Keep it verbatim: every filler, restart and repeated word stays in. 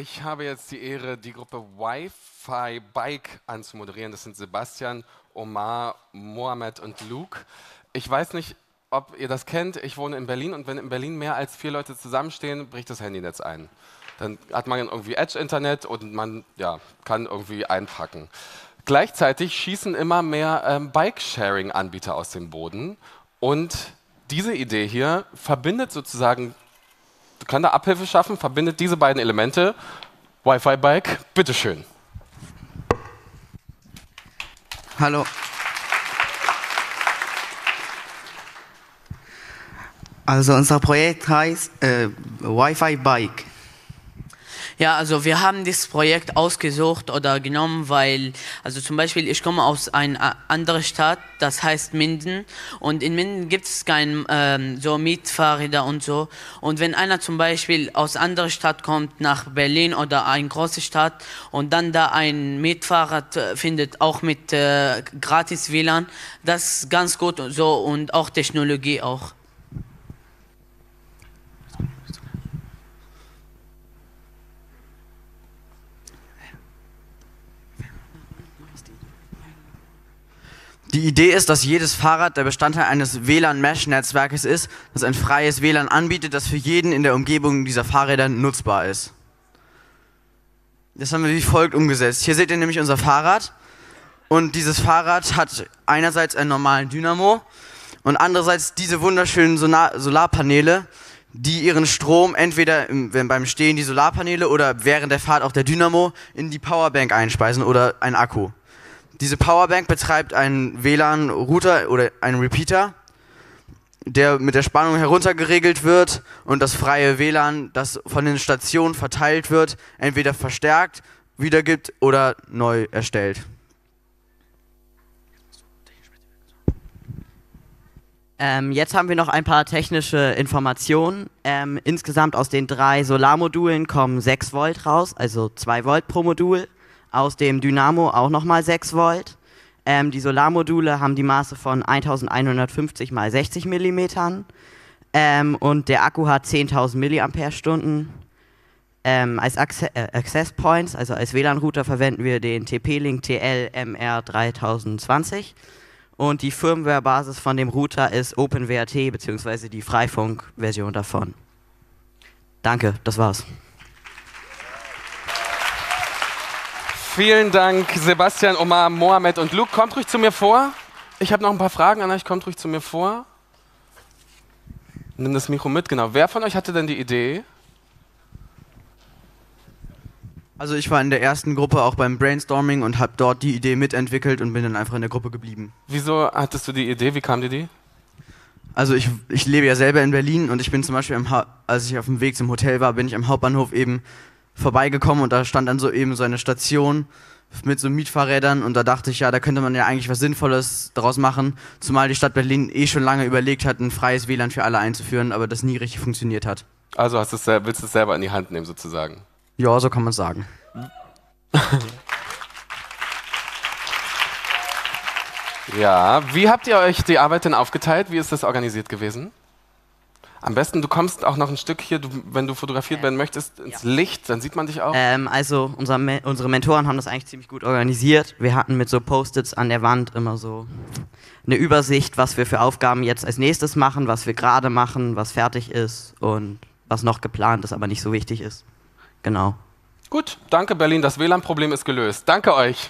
Ich habe jetzt die Ehre, die Gruppe Wi-Fi Bike anzumoderieren. Das sind Sebastian, Omar, Mohammed und Luke. Ich weiß nicht, ob ihr das kennt. Ich wohne in Berlin und wenn in Berlin mehr als vier Leute zusammenstehen, bricht das Handynetz ein. Dann hat man irgendwie Edge-Internet und man ja, kann irgendwie einpacken. Gleichzeitig schießen immer mehr ähm, Bike-Sharing-Anbieter aus dem Boden. Und diese Idee hier verbindet sozusagen... Kann da Abhilfe schaffen, verbindet diese beiden Elemente. Wi-Fi Bike, bitteschön. Hallo. Also unser Projekt heißt äh, Wi-Fi Bike. Ja, also wir haben dieses Projekt ausgesucht oder genommen, weil, also zum Beispiel, ich komme aus einer anderen Stadt, das heißt Minden, und in Minden gibt es kein ähm, so Mietfahrräder und so. Und wenn einer zum Beispiel aus anderer Stadt kommt nach Berlin oder eine große Stadt und dann da ein Mietfahrrad findet, auch mit äh, gratis W LAN, das ist ganz gut und so und auch Technologie auch. Die Idee ist, dass jedes Fahrrad der Bestandteil eines W LAN-Mesh-Netzwerkes ist, das ein freies W LAN anbietet, das für jeden in der Umgebung dieser Fahrräder nutzbar ist. Das haben wir wie folgt umgesetzt. Hier seht ihr nämlich unser Fahrrad. Und dieses Fahrrad hat einerseits einen normalen Dynamo und andererseits diese wunderschönen Solar- Solarpaneele, die ihren Strom entweder im, wenn beim Stehen die Solarpaneele oder während der Fahrt auch der Dynamo in die Powerbank einspeisen oder einen Akku. Diese Powerbank betreibt einen W LAN-Router oder einen Repeater, der mit der Spannung heruntergeregelt wird und das freie W LAN, das von den Stationen verteilt wird, entweder verstärkt, wiedergibt oder neu erstellt. Ähm, jetzt haben wir noch ein paar technische Informationen. Ähm, insgesamt aus den drei Solarmodulen kommen sechs Volt raus, also zwei Volt pro Modul. Aus dem Dynamo auch nochmal sechs Volt. Ähm, die Solarmodule haben die Maße von elfhundertfünfzig mal sechzig Millimeter. Ähm, und der Akku hat zehntausend Milliampere-Stunden. Ähm, als Access, äh, Access Points, also als W LAN-Router, verwenden wir den T P-Link T L M R dreitausend zwanzig. Und die Firmware-Basis von dem Router ist OpenWRT, beziehungsweise die Freifunk-Version davon. Danke, das war's. Vielen Dank, Sebastian, Omar, Mohammed und Luke. Kommt ruhig zu mir vor. Ich habe noch ein paar Fragen an euch. Kommt ruhig zu mir vor. Nimm das Mikro mit, genau. Wer von euch hatte denn die Idee? Also ich war in der ersten Gruppe auch beim Brainstorming und habe dort die Idee mitentwickelt und bin dann einfach in der Gruppe geblieben. Wieso hattest du die Idee? Wie kam die Idee? Also ich, ich lebe ja selber in Berlin und ich bin zum Beispiel, im ha als ich auf dem Weg zum Hotel war, bin ich am Hauptbahnhof eben vorbeigekommen und da stand dann so eben so eine Station mit so Mietfahrrädern und da dachte ich, ja, da könnte man ja eigentlich was Sinnvolles daraus machen, zumal die Stadt Berlin eh schon lange überlegt hat, ein freies W LAN für alle einzuführen, aber das nie richtig funktioniert hat. Also hast du's, willst du es selber in die Hand nehmen sozusagen? Ja, so kann man es sagen. Ja, wie habt ihr euch die Arbeit denn aufgeteilt? Wie ist das organisiert gewesen? Am besten, du kommst auch noch ein Stück hier, du, wenn du fotografiert werden möchtest, ins ja. Licht, dann sieht man dich auch. Ähm, also unser Me unsere Mentoren haben das eigentlich ziemlich gut organisiert. Wir hatten mit so Post-its an der Wand immer so eine Übersicht, was wir für Aufgaben jetzt als nächstes machen, was wir gerade machen, was fertig ist und was noch geplant ist, aber nicht so wichtig ist. Genau. Gut, danke Berlin, das W LAN-Problem ist gelöst. Danke euch.